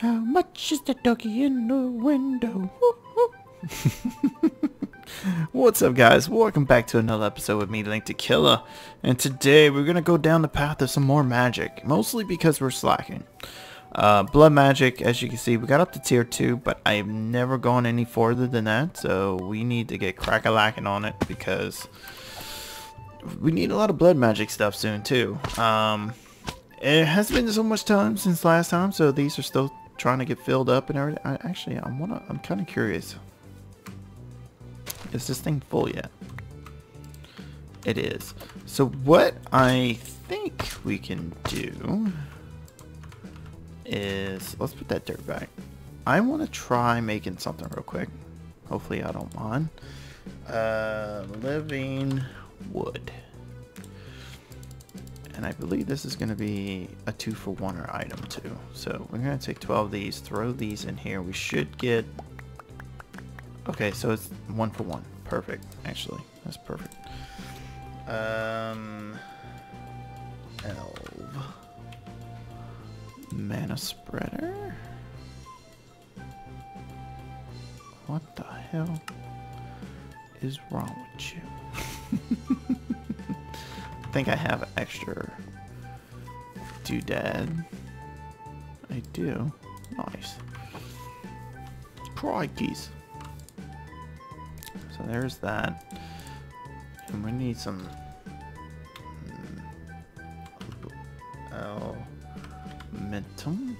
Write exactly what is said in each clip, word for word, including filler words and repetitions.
How much is the doggy in the window? Woo, woo. What's up, guys? Welcome back to another episode with me, Link to Killer. And today we're going to go down the path of some more magic, mostly because we're slacking. Uh, blood magic, as you can see, we got up to tier two, but I've never gone any further than that. So we need to get crack-a-lacking on it because we need a lot of blood magic stuff soon, too. Um, it has been so much time since last time, so these are still trying to get filled up and everything. I, actually, I wanna, I'm kind of curious. Is this thing full yet? It is. So what I think we can do is, let's put that dirt back. I want to try making something real quick. Hopefully I don't mind. Uh, living wood. And I believe this is going to be a two for one or item two. So we're going to take twelve of these, throw these in here. We should get... Okay, so it's one for one. Perfect, actually. That's perfect. Um, Elve. Mana spreader? What the hell is wrong with you? I think I have an extra doodad. I do. Nice. Crikeys. So there's that, and we need some elementum.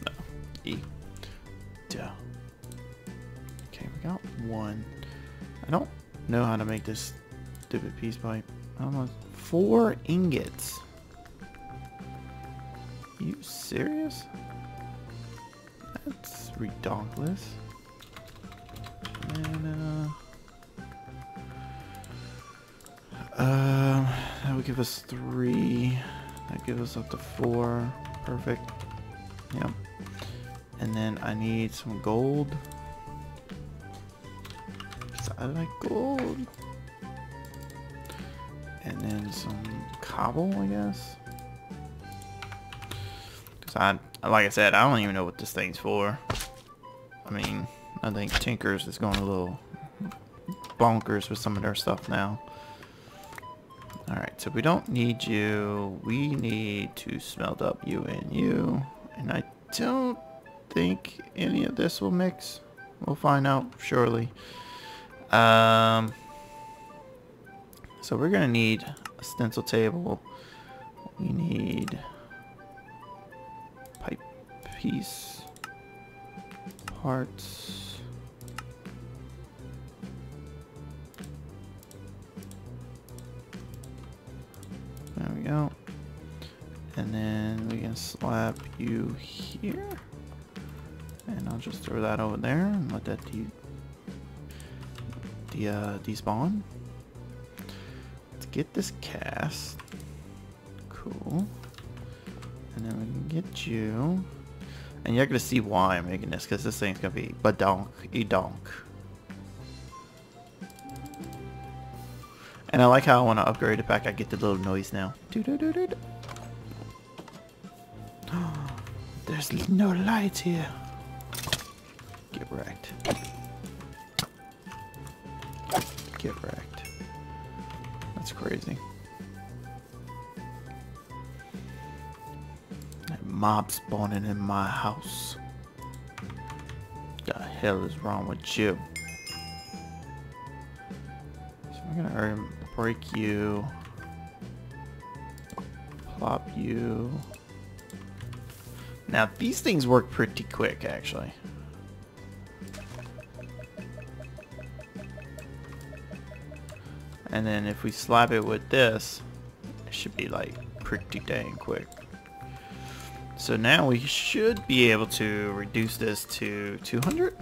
No, E. Duh. Okay, we got one. I don't know how to make this stupid piece by almost four ingots. Are you serious? That's redonkulous. Mana. Um, that would give us three. That gives us up to four. Perfect. Yep. And then I need some gold. So I like gold. And then some cobble, I guess. Cause I, like I said, I don't even know what this thing's for. I mean, I think Tinkers is going a little bonkers with some of their stuff now. Alright, so we don't need you. We need to smelt up you and you. And I don't think any of this will mix. We'll find out, surely. Um, so we're going to need a stencil table. We need pipe piece. Parts. There we go. And then we can slap you here. And I'll just throw that over there and let that de de uh, despawn. Let's get this cast. Cool. And then we can get you. And you're going to see why I'm making this, because this thing's going to be badonk, edonk. And I like how I want to upgrade it back. I get the little noise now. Doo -doo -doo -doo -doo. There's no light here. Get wrecked. Get wrecked. That's crazy. That mob spawning in my house. The hell is wrong with you? So I'm gonna break you, plop you. Now these things work pretty quick, actually. And then if we slap it with this, it should be like pretty dang quick. So now we should be able to reduce this to two hundred.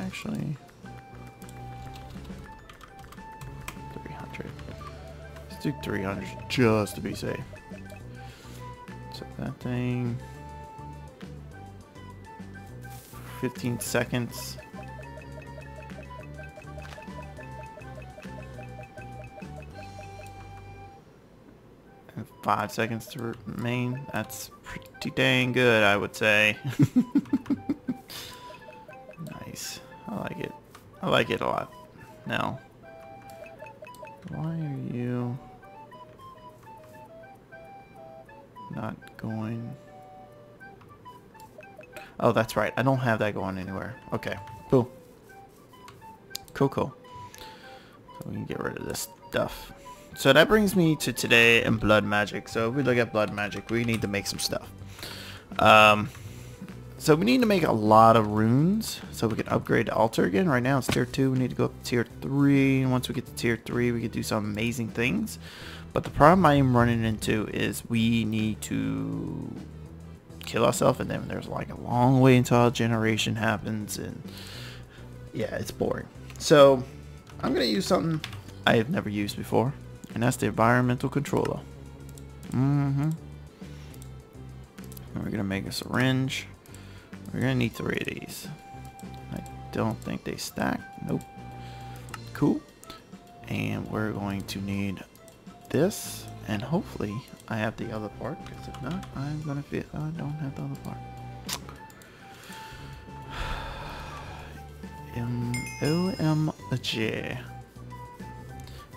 Actually, three hundred. Let's do three hundred just to be safe. So that thing, fifteen seconds. Five seconds to remain. That's pretty dang good, I would say. Nice. I like it. I like it a lot. Now, why are you not going? Oh, that's right. I don't have that going anywhere. Okay. Cool. Cool, cool. So we can get rid of this stuff. So that brings me to today and blood magic. So if we look at blood magic, we need to make some stuff. Um, so we need to make a lot of runes so we can upgrade the altar again. Right now it's tier two. We need to go up to tier three. And once we get to tier three, we can do some amazing things. But the problem I am running into is we need to kill ourselves, and then there's like a long way until generation happens, and yeah, it's boring. So I'm gonna use something I have never used before, and that's the environmental controller. Mm-hmm. And we're gonna make a syringe. We're gonna need three of these. I don't think they stack. Nope. Cool. And we're going to need this, and hopefully I have the other part, because if not, I'm gonna feel I don't have the other part. M O M G.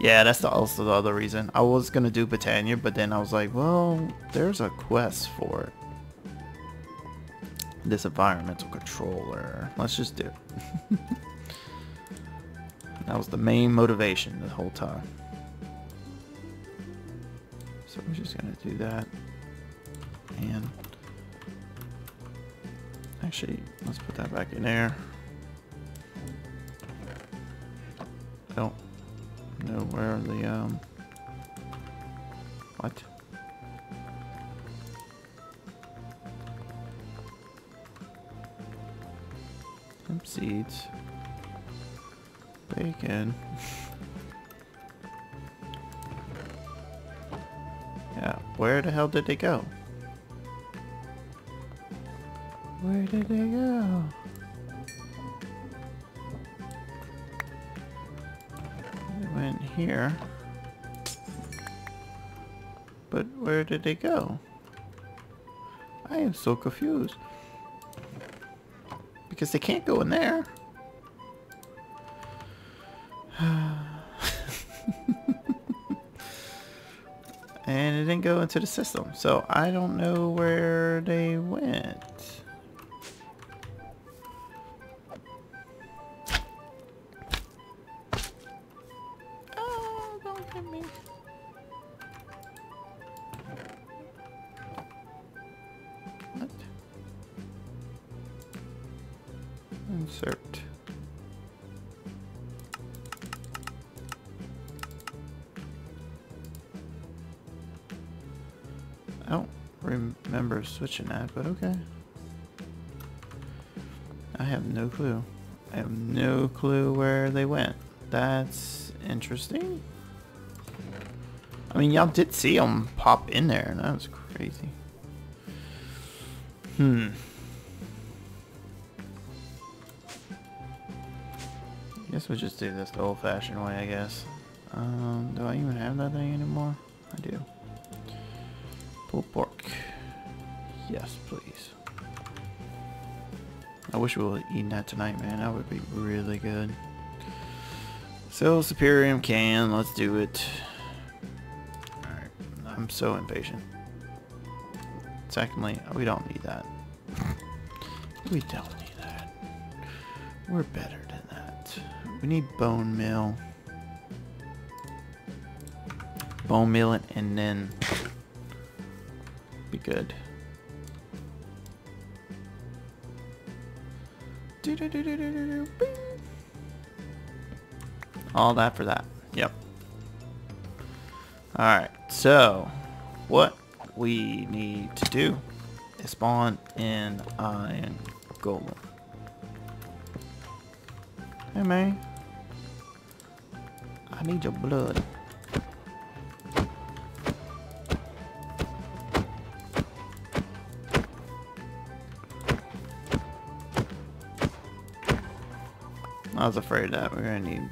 Yeah, that's the, also the other reason. I was gonna do Britannia, but then I was like, well, there's a quest for it. This environmental controller. Let's just do it. That was the main motivation the whole time. So I'm just gonna do that. And actually, let's put that back in there. I don't know where the um what? Hemp seeds. Bacon. Yeah, where the hell did they go? Where did they go? They went here. But where did they go? I am so confused. Because they can't go in there. And it didn't go into the system, so I don't know where they went. Oh, don't hit me. What? Insert. I don't remember switching that, but okay. I have no clue. I have no clue where they went. That's interesting. I mean, y'all did see them pop in there, and that was crazy. Hmm. I guess we'll just do this the old-fashioned way, I guess. Um, do I even have that thing anymore? I do. Pork. Yes, please. I wish we were eating that tonight, man. That would be really good. So, Superium can. Let's do it. Alright. I'm so impatient. Secondly, we don't need that. We don't need that. We're better than that. We need bone meal. Bone meal it and then... good. Do, do, do, do, do, do, do. All that for that. Yep. Alright, so what we need to do is spawn in iron golem. Hey man, I need your blood. I was afraid of that. We're gonna need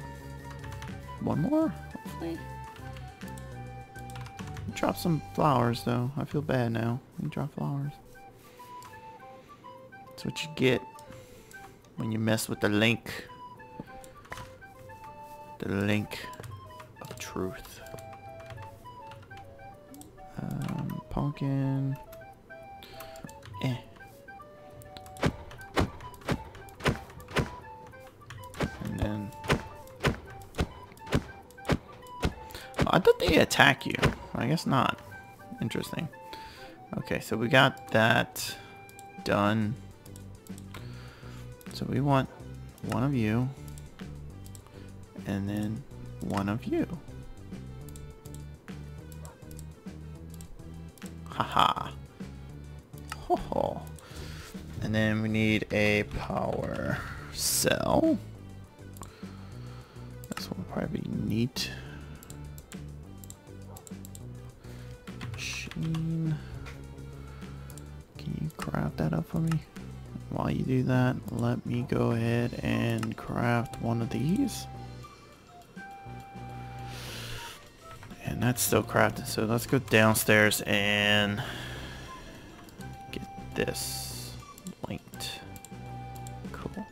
one more, hopefully. drop some flowers, though. I feel bad now. You drop flowers. That's what you get when you mess with the link. The link of truth. Um, pumpkin. Eh. And then... Oh, I thought they attack you. I guess not. Interesting. Okay, so we got that done. So we want one of you, and then one of you. Haha. Ho ho. And then we need a power cell. This one will probably be neat. Machine. Can you craft that up for me? While you do that, let me go ahead and craft one of these. And that's still crafted, so let's go downstairs and get this linked. Cool.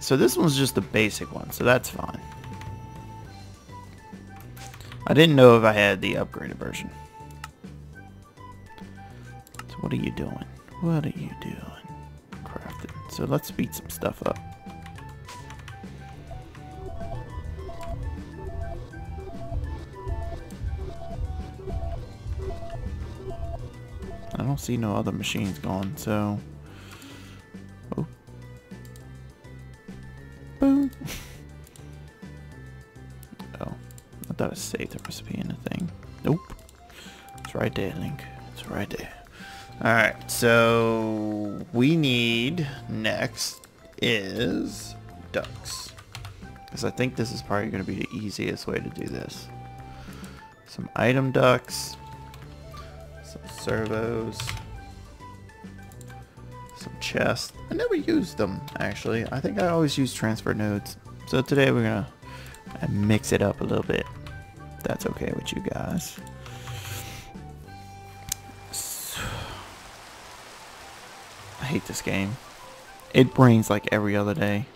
So this one's just the basic one, so that's fine. I didn't know if I had the upgraded version. So what are you doing? What are you doing? So let's speed some stuff up. I don't see no other machines going, so... Oh. Boom. Oh. I thought I saved the recipe in the thing. Nope. It's right there, Link. It's right there. Alright, so we need next is ducks. Because I think this is probably going to be the easiest way to do this. Some item ducks, some servos, some chests. I never used them, actually. I think I always use transfer nodes. So today we're going to mix it up a little bit. If that's okay with you guys. I hate this game. It rains like every other day,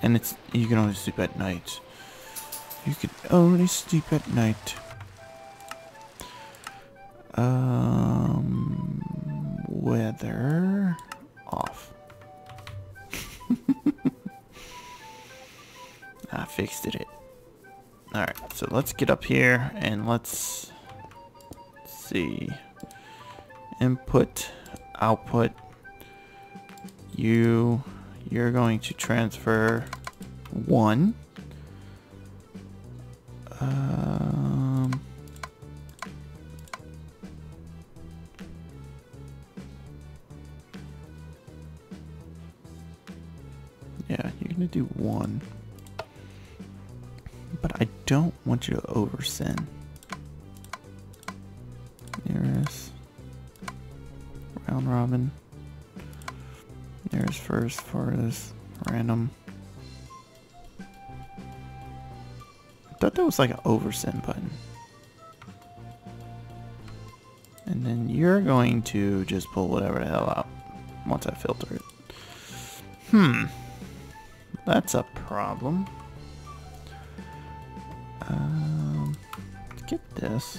and it's you can only sleep at night. You can only sleep at night. Um, weather off. I fixed it. All right, so let's get up here and let's see. Input, output. You, you're going to transfer one. Um, yeah, you're gonna do one, but I don't want you to oversend. Nearest round robin. There's first for this random. I thought that was like an oversend button. And then you're going to just pull whatever the hell out once I filter it. Hmm. That's a problem. Um, let's get this.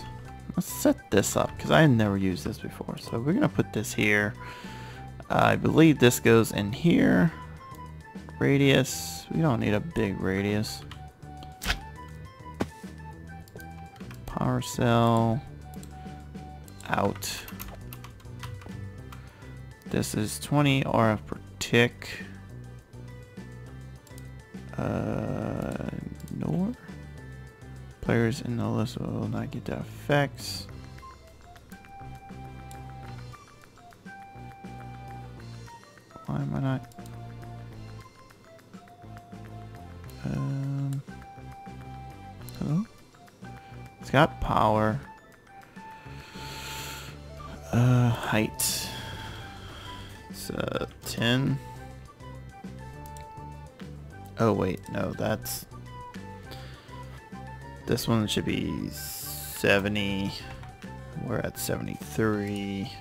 Let's set this up because I had never used this before. So we're going to put this here. I believe this goes in here. Radius. We don't need a big radius. Power cell. Out. This is twenty R F per tick. Uh, nor. Players in the list will not get the effects. Why am I not? Um, hello? It's got power. Uh, height. It's uh, ten. Oh wait, no, that's... This one should be seventy. We're at seventy-three.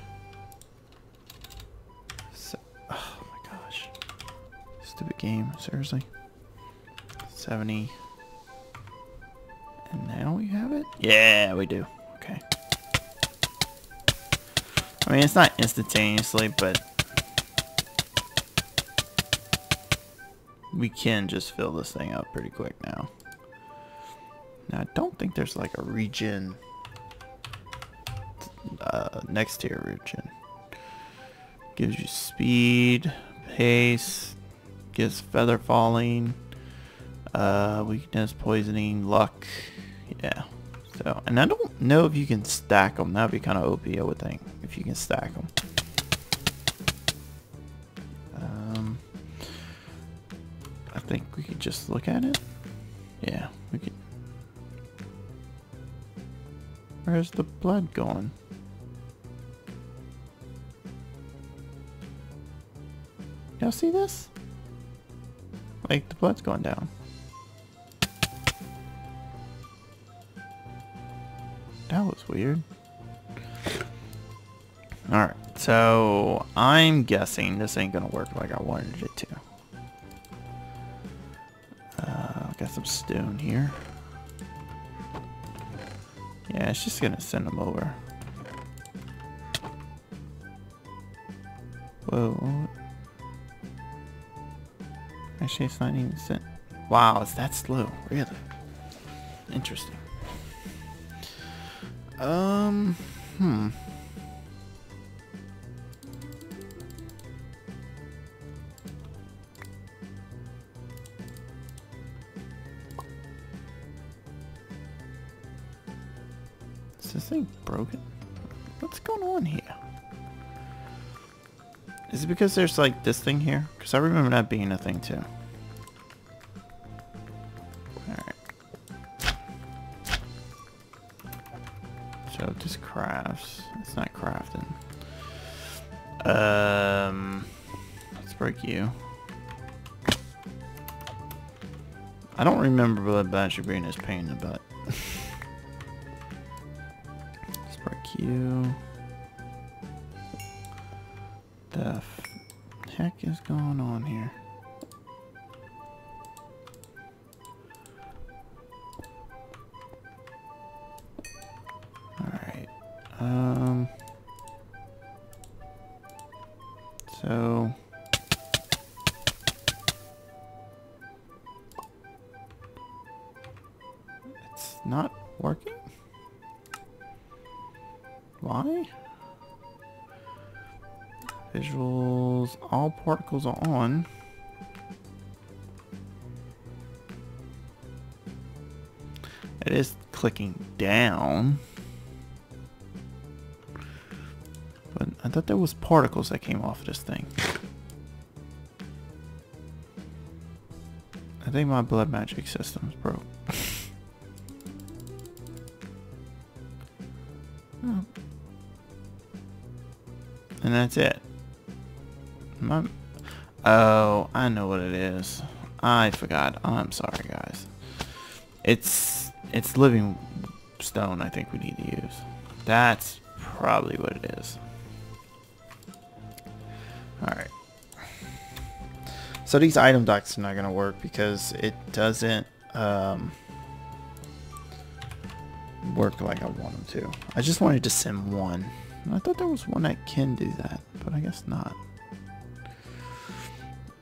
So, oh my gosh. Stupid game, seriously. seventy. And now we have it? Yeah, we do. Okay. I mean, it's not instantaneously, but we can just fill this thing up pretty quick now. Now, I don't think there's like a regen uh, next tier regen. Gives you speed, pace, gives feather falling, uh, weakness, poisoning, luck. Yeah. So, and I don't know if you can stack them. That'd be kind of O P, I would think, if you can stack them. Um, I think we could just look at it. Yeah, we could. Where's the blood going? Y'all see this? Like, the blood's going down. That was weird. Alright, so I'm guessing this ain't gonna work like I wanted it to. Uh, got some stone here. Yeah, it's just gonna send them over. Whoa. Actually, it's not even sent. Wow, it's that slow. Really? Interesting. Um, hmm. Is this thing broken? What's going on here? Is it because there's like this thing here? Because I remember that being a thing too. Alright. So just crafts. It's not crafting. Um, let's break you. I don't remember Blood Magic being as pain in the butt. You. The heck is going on here? All right. Um. So. It's not working. Why? Visuals, all particles are on. It is clicking down. But I thought there was particles that came off of this thing. I think my blood magic system is broke. Oh. And that's it. My, oh, I know what it is. I forgot. I'm sorry, guys. It's it's living stone I think we need to use. That's probably what it is. Alright. So these item docs are not going to work because it doesn't um, work like I want them to. I just wanted to send one. I thought there was one that can do that, but I guess not.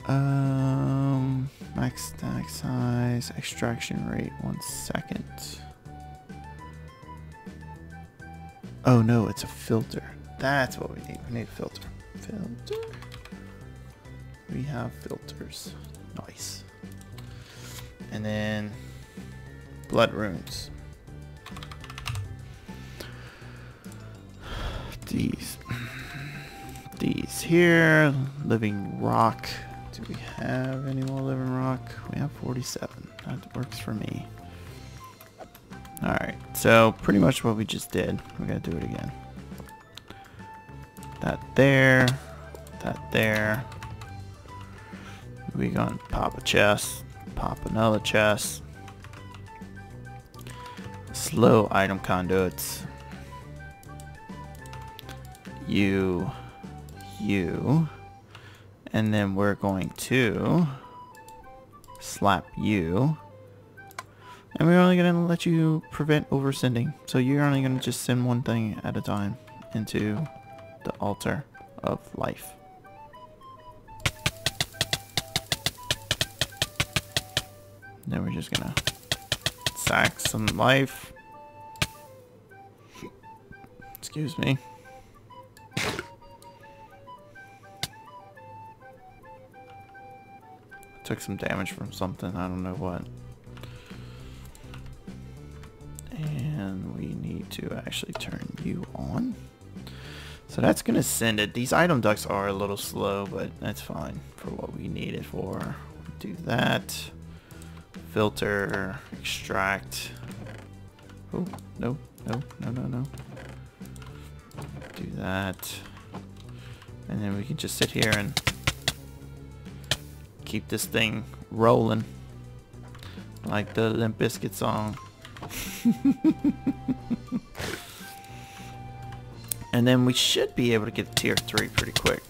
Um, max stack size, extraction rate, one second. Oh no, it's a filter. That's what we need. We need a filter. Filter. We have filters. Nice. And then blood runes. These, these here, living rock. Do we have any more living rock? We have forty-seven. That works for me. All right, so pretty much what we just did. We gotta do it again. That there, that there. We gonna pop a chest, pop another chest. Slow item conduits. you, you, and then we're going to slap you. And we're only going to let you prevent oversending. So you're only going to just send one thing at a time into the altar of life. Then we're just going to sack some life. Excuse me. Took some damage from something, I don't know what. And we need to actually turn you on. So that's gonna send it. These item ducts are a little slow, but that's fine for what we need it for. Do that. Filter, extract. Oh, no, no, no, no, no. Do that. And then we can just sit here and keep this thing rolling. Like the Limp Bizkit song. And then we should be able to get tier three pretty quick.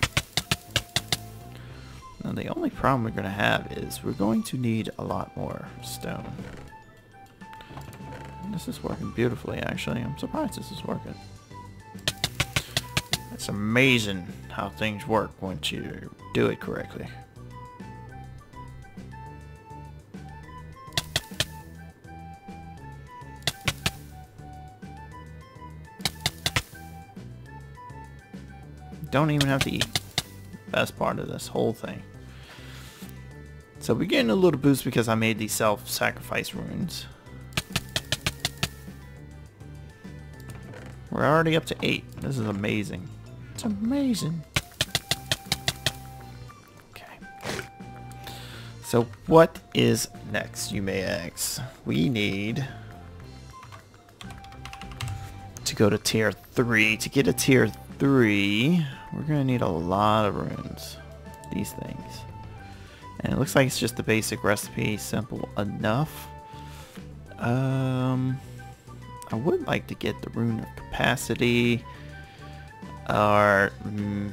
Now the only problem we're going to have is we're going to need a lot more stone. And this is working beautifully actually. I'm surprised this is working. It's amazing how things work once you do it correctly. Don't even have to eat. Best part of this whole thing. So we're getting a little boost because I made these self-sacrifice runes. We're already up to eight. This is amazing. It's amazing. Okay. So what is next, you may ask? We need to go to tier three. To get a tier three, we're gonna need a lot of runes, these things, and it looks like it's just the basic recipe, simple enough. um I would like to get the rune of capacity, or mm,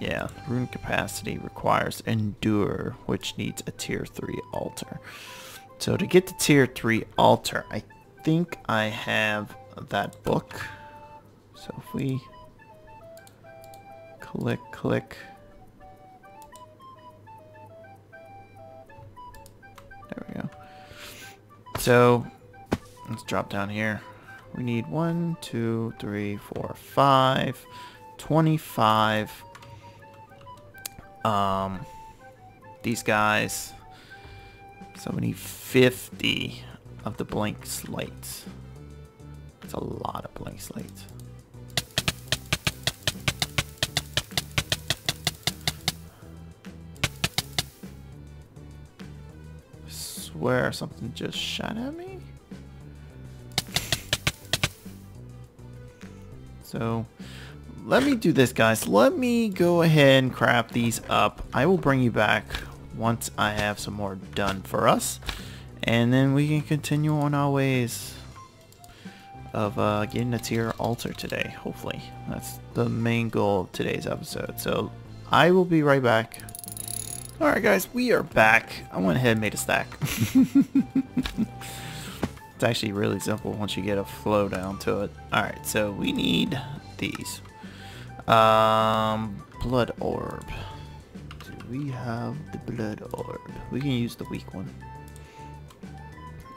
yeah, rune capacity requires endure, which needs a tier three altar. So to get the tier three altar, I think I have that book. So if we click, click. There we go. So let's drop down here. We need one, two, three, four, five, twenty-five. Um, these guys. So we need fifty of the blank slates. That's a lot of blank slates. Where something just shot at me. So let me do this, guys. Let me go ahead and craft these up. I will bring you back once I have some more done for us, and then we can continue on our ways of uh, getting a tier altar today. Hopefully that's the main goal of today's episode. So I will be right back. Alright guys, we are back. I went ahead and made a stack. It's actually really simple once you get a flow down to it. Alright, so we need these. Um, blood orb. Do we have the blood orb? We can use the weak one.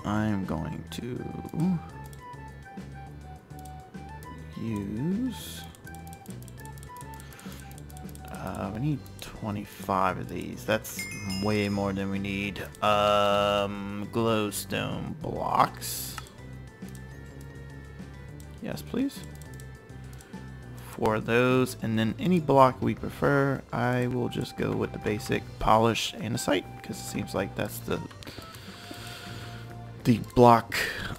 I'm going to use... Uh, we need twenty-five of these. That's way more than we need. Um, glowstone blocks. Yes, please. Four of those, and then any block we prefer. I will just go with the basic polish andesite because it seems like that's the the block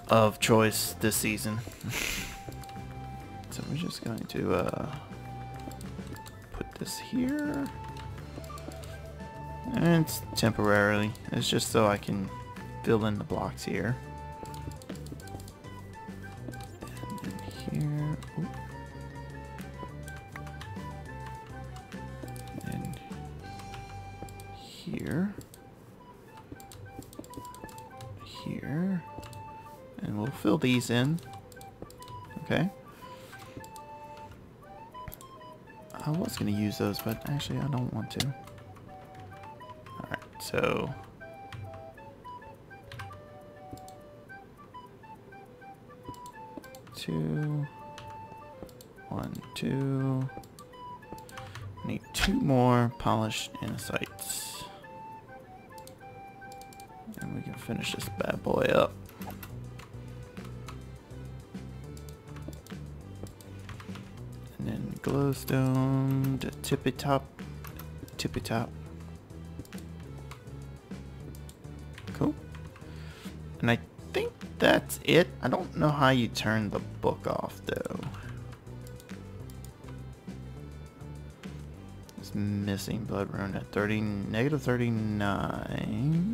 of choice this season. So we're just going to. Uh, this here, and it's temporarily, it's just so I can fill in the blocks here, and then here, ooh. fill these in. Okay. I was going to use those, but actually I don't want to. Alright, so... Two... One, two... I need two more polished insights. And we can finish this bad boy up. Glowstone to tippy top, tippy top. Cool. And I think that's it. I don't know how you turn the book off though. It's missing blood rune at thirty, negative thirty-nine.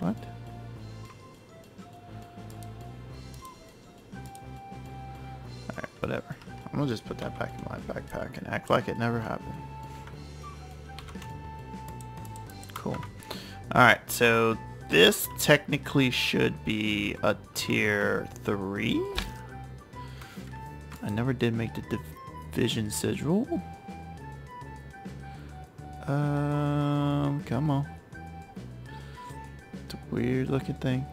What? Alright, whatever. I'm gonna just put that back in my backpack and act like it never happened. Cool. Alright, so this technically should be a tier three. I never did make the division sigil. Um, come on. Weird looking thing.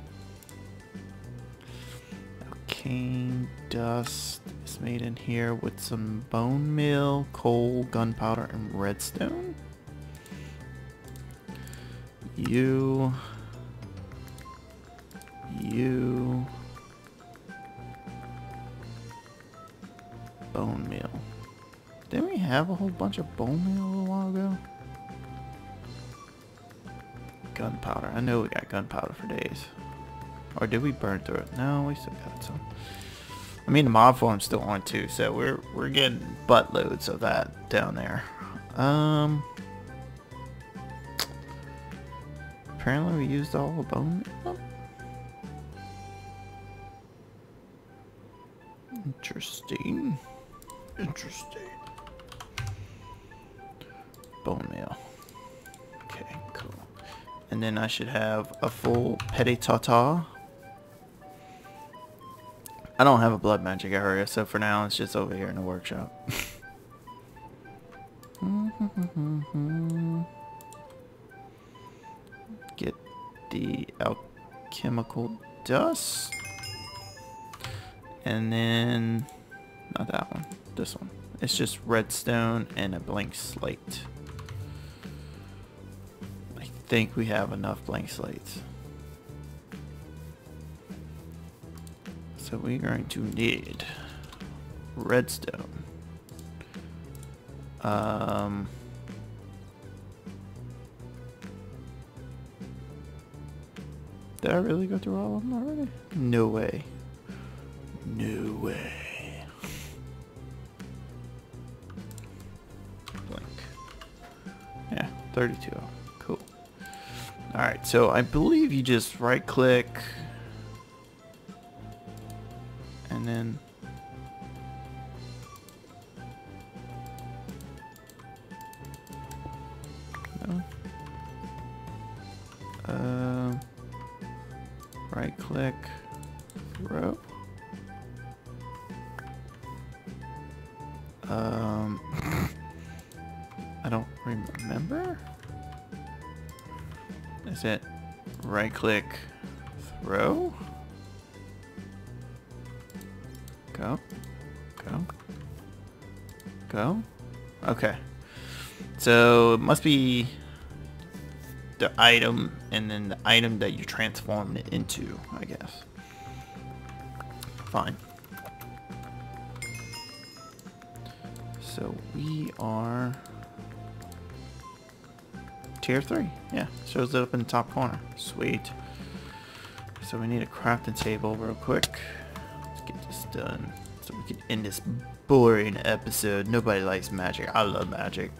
Cane dust is made in here with some bone meal, coal, gunpowder, and redstone. You. You. Bone meal. Didn't we have a whole bunch of bone meal a little while ago? Gunpowder. I know we got gunpowder for days. Or did we burn through it? No, we still got some. I mean, the mob farm's still on too, so we're we're getting buttloads of that down there. Um. Apparently, we used all the bone. Interesting. Interesting. Bone meal. Okay. Cool. And then I should have a full petit tata. I don't have a blood magic area, so for now it's just over here in the workshop. Get the alchemical dust. And then, not that one, this one. It's just redstone and a blank slate. Think we have enough blank slates, so we're going to need redstone, um, did I really go through all of them already? No way, no way. Blank, yeah, thirty-two. Alright, so I believe you just right click and then no. uh, right click rope. Um I don't remember. Is it right click throw? Go. Go. Go. Okay. So it must be the item and then the item that you transformed it into, I guess. Fine. So we are tier three, yeah, shows it up in the top corner. Sweet. So we need a crafting table real quick. Let's get this done so we can end this boring episode. Nobody likes magic. I love magic.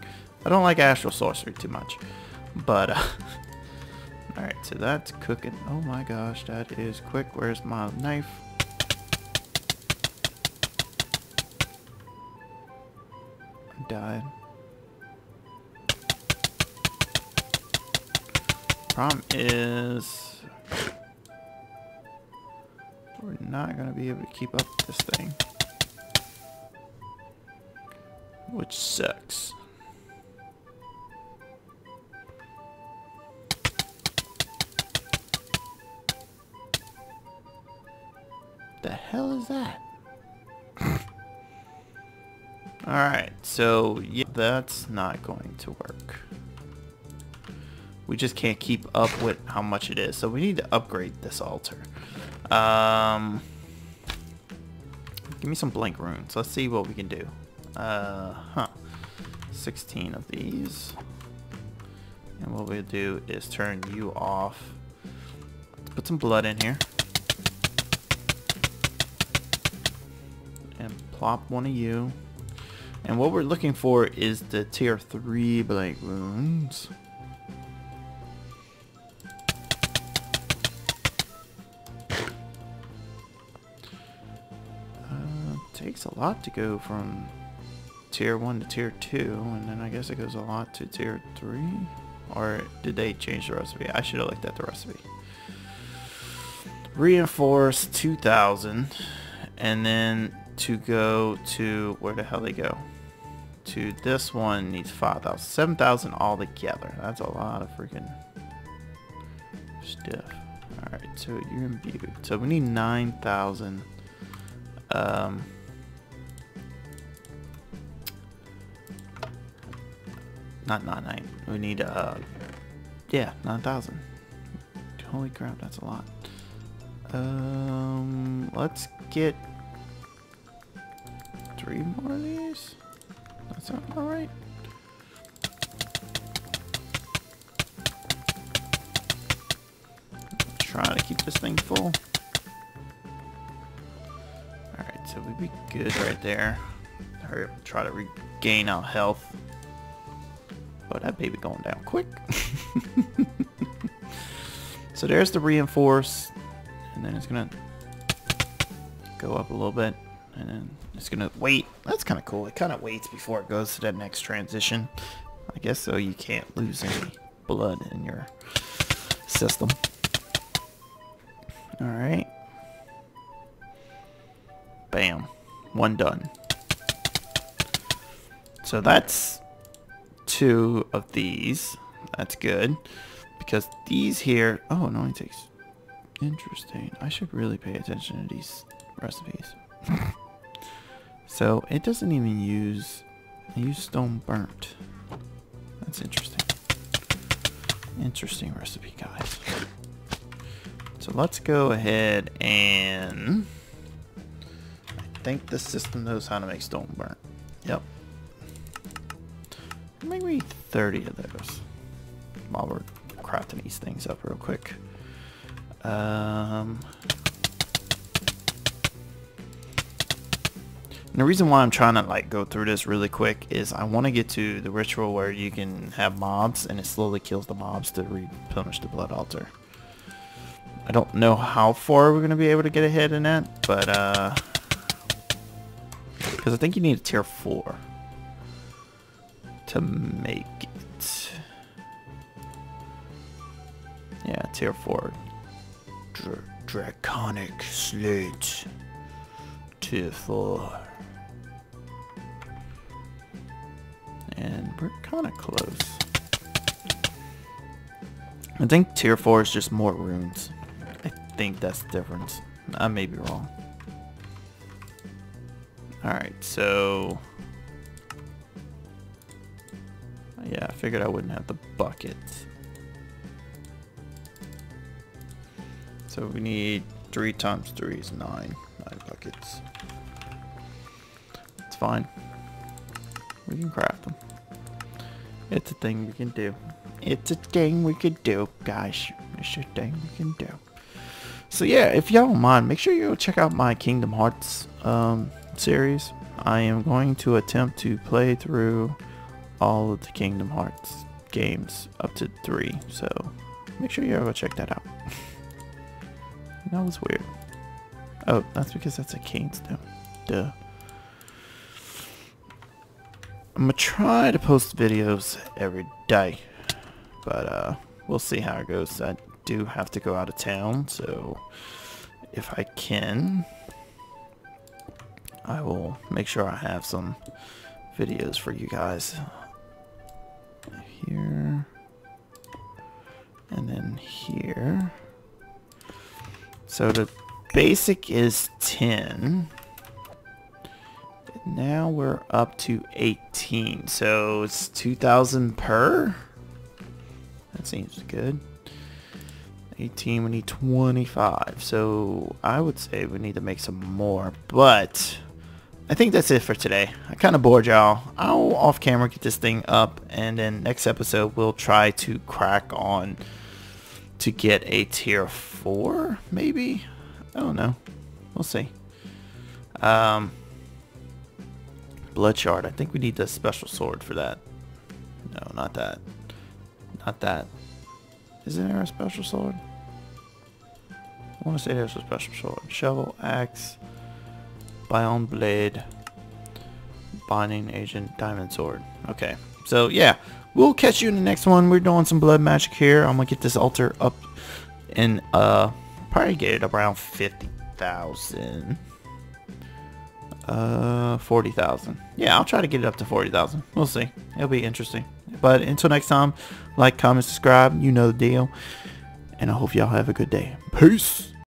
I don't like Astral Sorcery too much, but uh, all right, so that's cooking. Oh my gosh, that is quick. Where's my knife? died. Problem is, we're not gonna be able to keep up with this thing, which sucks. The hell is that? Alright, so yeah, that's not going to work. We just can't keep up with how much it is, so we need to upgrade this altar. Um, give me some blank runes. Let's see what we can do. Uh, huh. sixteen of these. And what we'll do is turn you off. Let's put some blood in here. And plop one of you. And what we're looking for is the tier three blank runes. Uh, takes a lot to go from tier one to tier two, and then I guess it goes a lot to tier three. Or did they change the recipe? I should have looked at the recipe. Reinforce two thousand, and then to go to, where the hell they go? To this one needs five thousand, seven thousand all together. That's a lot of freaking stuff. Alright, so you're imbued. So we need nine thousand. Um, not nine thousand. We need, uh, yeah, nine thousand. Holy crap, that's a lot. Um, let's get three more of these. That sounds about right. Try to keep this thing full. Alright, so we'd be good right there. Hurry up and try to regain our health. Oh, that baby going down quick. So there's the reinforce. And then it's gonna go up a little bit. And then it's gonna wait. That's kind of cool. It kind of waits before it goes to that next transition, I guess, so you can't lose any blood in your system. All right. Bam. One done. So that's two of these. That's good, because these here. Oh, it only takes. Interesting. I should really pay attention to these recipes. So it doesn't even use I use stone burnt. That's interesting. Interesting recipe, guys. So let's go ahead and I think this system knows how to make stone burnt. Yep. Maybe thirty of those. While we're crafting these things up real quick. Um And the reason why I'm trying to like go through this really quick is I want to get to the ritual where you can have mobs and it slowly kills the mobs to replenish the blood altar. I don't know how far we're going to be able to get ahead in that, but uh, because I think you need a tier four to make it. Yeah, tier four. Dra Draconic Slate. Tier four. And we're kind of close. I think tier four is just more runes. I think that's the difference. I may be wrong. Alright, so... yeah, I figured I wouldn't have the bucket. So we need three times three is nine. Nine buckets. It's fine. We can craft them. It's a thing we can do. It's a thing we can do, guys. It's a thing we can do. So yeah, if y'all don't mind, make sure you go check out my Kingdom Hearts um, series. I am going to attempt to play through all of the Kingdom Hearts games up to three. So make sure you all go check that out. That was weird. Oh, that's because that's a cane stone. Duh. I'm gonna try to post videos every day, but uh, we'll see how it goes. I do have to go out of town, so if I can, I will make sure I have some videos for you guys here and then here. So the basic is ten. Now we're up to eighteen, so it's two thousand per? That seems good. eighteen, we need twenty-five, so I would say we need to make some more, but I think that's it for today. I kind of bored y'all. I'll off camera get this thing up, and then next episode we'll try to crack on to get a tier four, maybe? I don't know. We'll see. Um... Blood shard. I think we need the special sword for that. No, not that. Not that. Isn't there a special sword? I want to say there's a special sword. Shovel, axe, bion blade, binding agent, diamond sword. Okay. So yeah, we'll catch you in the next one. We're doing some blood magic here. I'm gonna get this altar up and uh probably get it around fifty thousand. Uh, forty thousand. Yeah, I'll try to get it up to forty thousand. We'll see. It'll be interesting. But until next time, like, comment, subscribe. You know the deal. And I hope y'all have a good day. Peace.